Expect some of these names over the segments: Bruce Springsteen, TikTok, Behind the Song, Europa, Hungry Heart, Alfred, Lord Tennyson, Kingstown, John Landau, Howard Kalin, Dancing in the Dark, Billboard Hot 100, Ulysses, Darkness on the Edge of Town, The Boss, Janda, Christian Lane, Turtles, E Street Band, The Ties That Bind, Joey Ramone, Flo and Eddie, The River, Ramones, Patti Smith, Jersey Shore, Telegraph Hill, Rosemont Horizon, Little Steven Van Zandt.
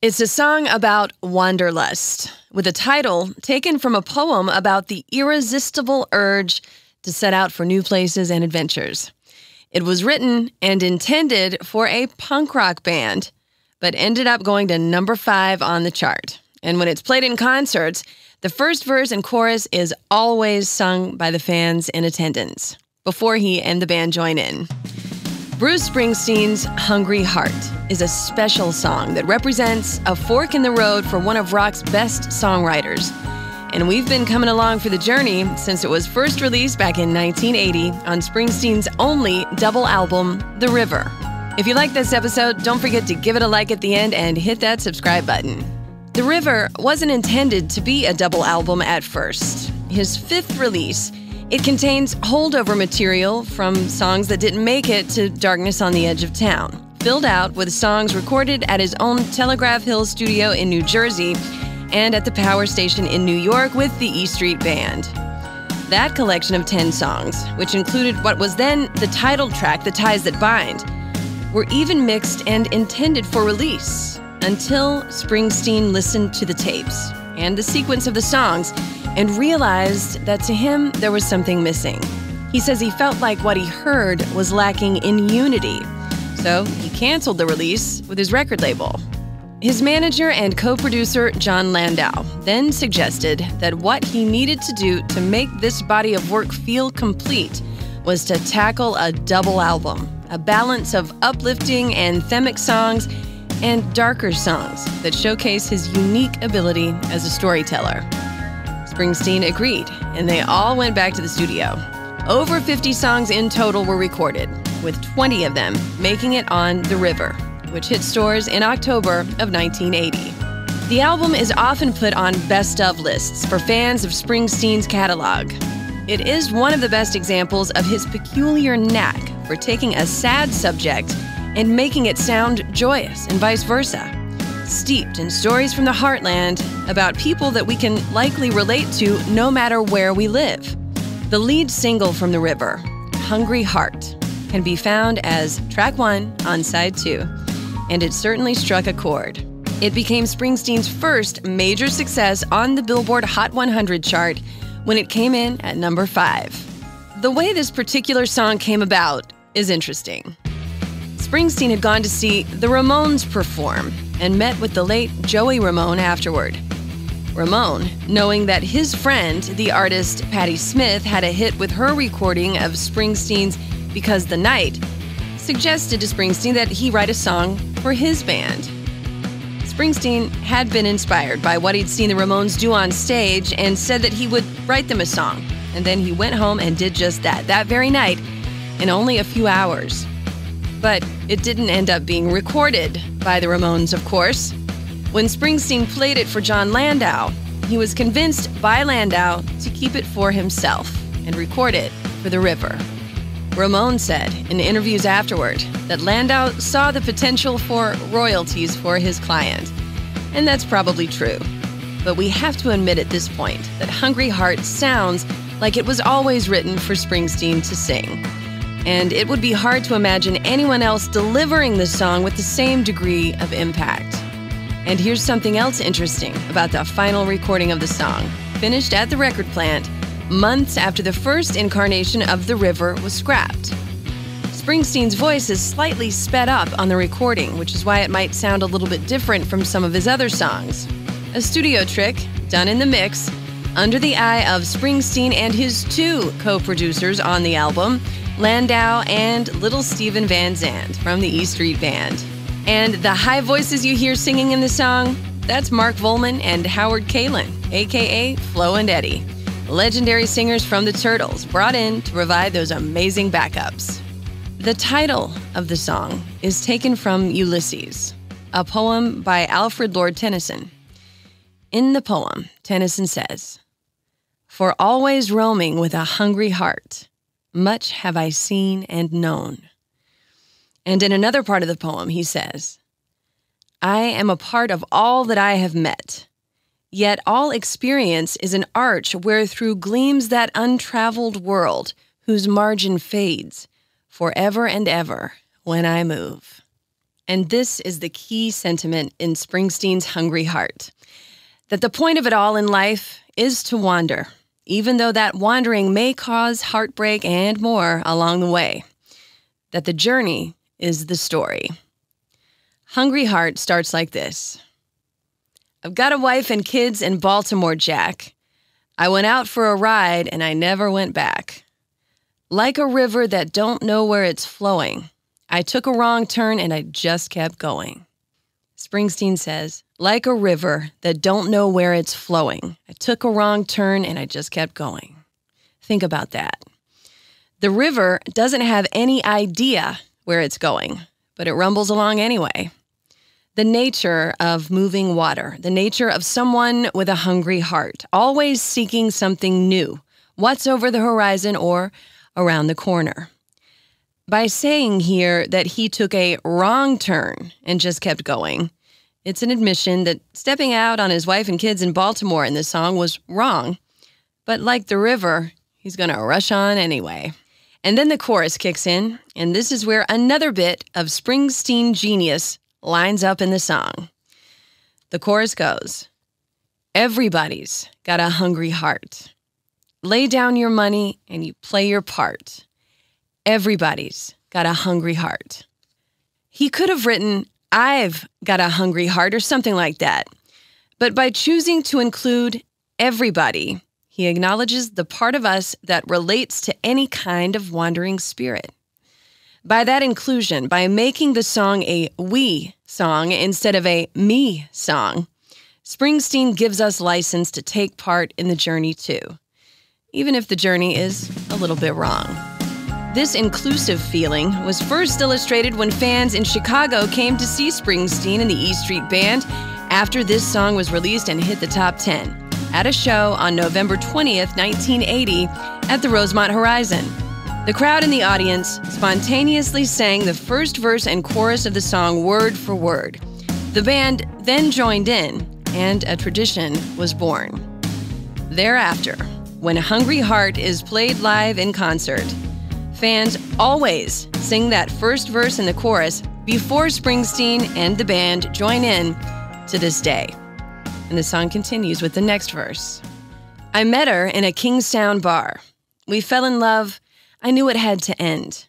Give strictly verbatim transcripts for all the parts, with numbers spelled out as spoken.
It's a song about wanderlust, with a title taken from a poem about the irresistible urge to set out for new places and adventures. It was written and intended for a punk rock band, but ended up going to number five on the chart. And when it's played in concerts, the first verse and chorus is always sung by the fans in attendance, before he and the band join in. Bruce Springsteen's Hungry Heart is a special song that represents a fork in the road for one of rock's best songwriters. And we've been coming along for the journey since it was first released back in nineteen eighty on Springsteen's only double album, The River. If you like this episode, don't forget to give it a like at the end and hit that subscribe button. The River wasn't intended to be a double album at first. His fifth release, it contains holdover material from songs that didn't make it to Darkness on the Edge of Town, filled out with songs recorded at his own Telegraph Hill studio in New Jersey and at the Power Station in New York with the E Street Band. That collection of ten songs, which included what was then the title track, The Ties That Bind, were even mixed and intended for release until Springsteen listened to the tapes and the sequence of the songs and realized that to him there was something missing. He says he felt like what he heard was lacking in unity, so he canceled the release with his record label. His manager and co-producer John Landau then suggested that what he needed to do to make this body of work feel complete was to tackle a double album, a balance of uplifting anthemic songs and darker songs that showcase his unique ability as a storyteller. Springsteen agreed, and they all went back to the studio. Over fifty songs in total were recorded, with twenty of them making it on The River, which hit stores in October of nineteen eighty. The album is often put on best of lists for fans of Springsteen's catalog. It is one of the best examples of his peculiar knack for taking a sad subject and making it sound joyous and vice versa. Steeped in stories from the heartland about people that we can likely relate to no matter where we live. The lead single from The River, Hungry Heart, can be found as track one on side two, and it certainly struck a chord. It became Springsteen's first major success on the Billboard Hot one hundred chart when it came in at number five. The way this particular song came about is interesting. Springsteen had gone to see the Ramones perform and met with the late Joey Ramone afterward. Ramone, knowing that his friend, the artist Patti Smith, had a hit with her recording of Springsteen's Because the Night, suggested to Springsteen that he write a song for his band. Springsteen had been inspired by what he'd seen the Ramones do on stage and said that he would write them a song. And then he went home and did just that, that very night, in only a few hours. But it didn't end up being recorded by the Ramones, of course. When Springsteen played it for John Landau, he was convinced by Landau to keep it for himself and record it for The River. Ramone said in interviews afterward that Landau saw the potential for royalties for his client, and that's probably true. But we have to admit at this point that Hungry Heart sounds like it was always written for Springsteen to sing. And it would be hard to imagine anyone else delivering this song with the same degree of impact. And here's something else interesting about the final recording of the song, finished at the record plant months after the first incarnation of The River was scrapped. Springsteen's voice is slightly sped up on the recording, which is why it might sound a little bit different from some of his other songs. A studio trick done in the mix under the eye of Springsteen and his two co-producers on the album, Landau and Little Steven Van Zandt from the E Street Band. And the high voices you hear singing in the song, that's Mark Volman and Howard Kalin, a k a. Flo and Eddie, legendary singers from the Turtles, brought in to provide those amazing backups. The title of the song is taken from Ulysses, a poem by Alfred Lord Tennyson. In the poem, Tennyson says, "For always roaming with a hungry heart, much have I seen and known." And in another part of the poem, he says, "I am a part of all that I have met, yet all experience is an arch where through gleams that untraveled world whose margin fades forever and ever when I move." And this is the key sentiment in Springsteen's Hungry Heart, that the point of it all in life is to wander, even though that wandering may cause heartbreak and more along the way, that the journey is the story. Hungry Heart starts like this. I've got a wife and kids in Baltimore, Jack. I went out for a ride and I never went back. Like a river that don't know where it's flowing, I took a wrong turn and I just kept going. Springsteen says, like a river that don't know where it's flowing, I took a wrong turn and I just kept going. Think about that. The river doesn't have any idea where it's going, but it rumbles along anyway. The nature of moving water, the nature of someone with a hungry heart, always seeking something new, what's over the horizon or around the corner. By saying here that he took a wrong turn and just kept going, it's an admission that stepping out on his wife and kids in Baltimore in this song was wrong. But like the river, he's going to rush on anyway. And then the chorus kicks in, and this is where another bit of Springsteen genius lines up in the song. The chorus goes, everybody's got a hungry heart. Lay down your money and you play your part. Everybody's got a hungry heart. He could have written, I've got a hungry heart or something like that. But by choosing to include everybody, he acknowledges the part of us that relates to any kind of wandering spirit. By that inclusion, by making the song a we song instead of a me song, Springsteen gives us license to take part in the journey too, even if the journey is a little bit wrong. This inclusive feeling was first illustrated when fans in Chicago came to see Springsteen and the E Street Band after this song was released and hit the top ten at a show on November twentieth, nineteen eighty at the Rosemont Horizon. The crowd in the audience spontaneously sang the first verse and chorus of the song word for word. The band then joined in, and a tradition was born. Thereafter, when Hungry Heart is played live in concert, fans always sing that first verse in the chorus before Springsteen and the band join in to this day. And the song continues with the next verse. I met her in a Kingstown bar. We fell in love. I knew it had to end.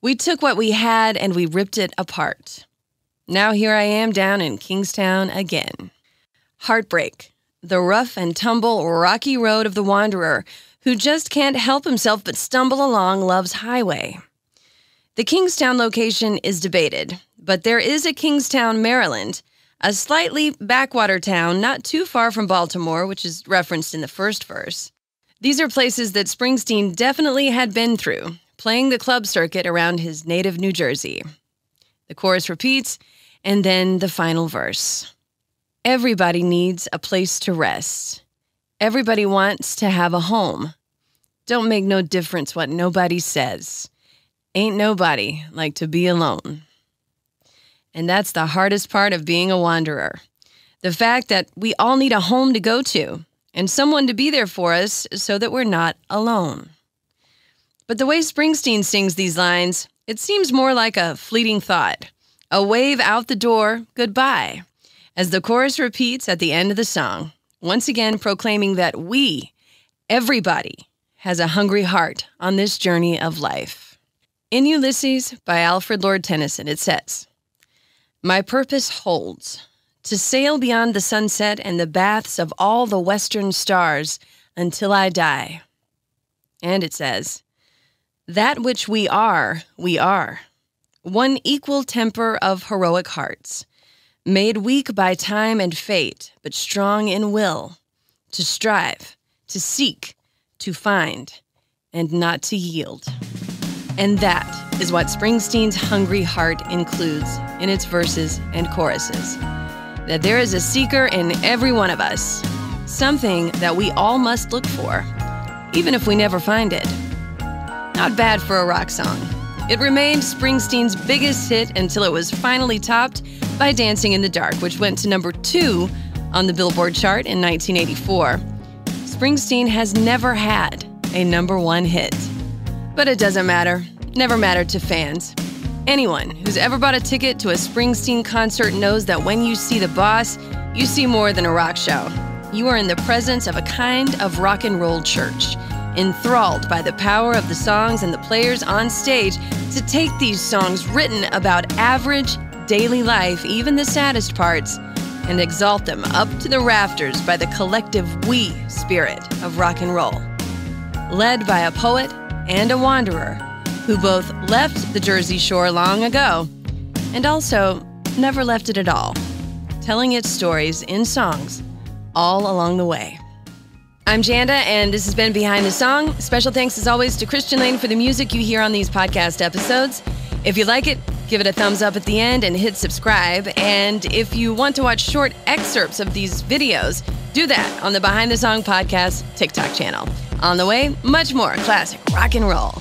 We took what we had and we ripped it apart. Now here I am down in Kingstown again. Heartbreak, the rough and tumble, rocky road of the wanderer, who just can't help himself but stumble along love's highway. The Kingstown location is debated, but there is a Kingstown, Maryland, a slightly backwater town not too far from Baltimore, which is referenced in the first verse. These are places that Springsteen definitely had been through, playing the club circuit around his native New Jersey. The chorus repeats, and then the final verse. Everybody needs a place to rest. Everybody wants to have a home. Don't make no difference what nobody says. Ain't nobody like to be alone. And that's the hardest part of being a wanderer. The fact that we all need a home to go to and someone to be there for us so that we're not alone. But the way Springsteen sings these lines, it seems more like a fleeting thought, a wave out the door, goodbye, as the chorus repeats at the end of the song. Once again proclaiming that we, everybody, has a hungry heart on this journey of life. In Ulysses by Alfred Lord Tennyson, it says, my purpose holds to sail beyond the sunset and the baths of all the western stars until I die. And it says, that which we are, we are, one equal temper of heroic hearts, made weak by time and fate, but strong in will, to strive, to seek, to find, and not to yield. And that is what Springsteen's Hungry Heart includes in its verses and choruses. That there is a seeker in every one of us, something that we all must look for, even if we never find it. Not bad for a rock song. It remained Springsteen's biggest hit until it was finally topped by Dancing in the Dark, which went to number two on the Billboard chart in nineteen eighty-four. Springsteen has never had a number one hit. But it doesn't matter. Never mattered to fans. Anyone who's ever bought a ticket to a Springsteen concert knows that when you see The Boss, you see more than a rock show. You are in the presence of a kind of rock and roll church, enthralled by the power of the songs and the players on stage to take these songs written about average, daily life, even the saddest parts, and exalt them up to the rafters by the collective we spirit of rock and roll. Led by a poet and a wanderer who both left the Jersey Shore long ago and also never left it at all, telling its stories in songs all along the way. I'm Janda, and this has been Behind the Song. Special thanks, as always, to Christian Lane for the music you hear on these podcast episodes. If you like it, give it a thumbs up at the end and hit subscribe. And if you want to watch short excerpts of these videos, do that on the Behind the Song podcast TikTok channel. On the way, much more classic rock and roll.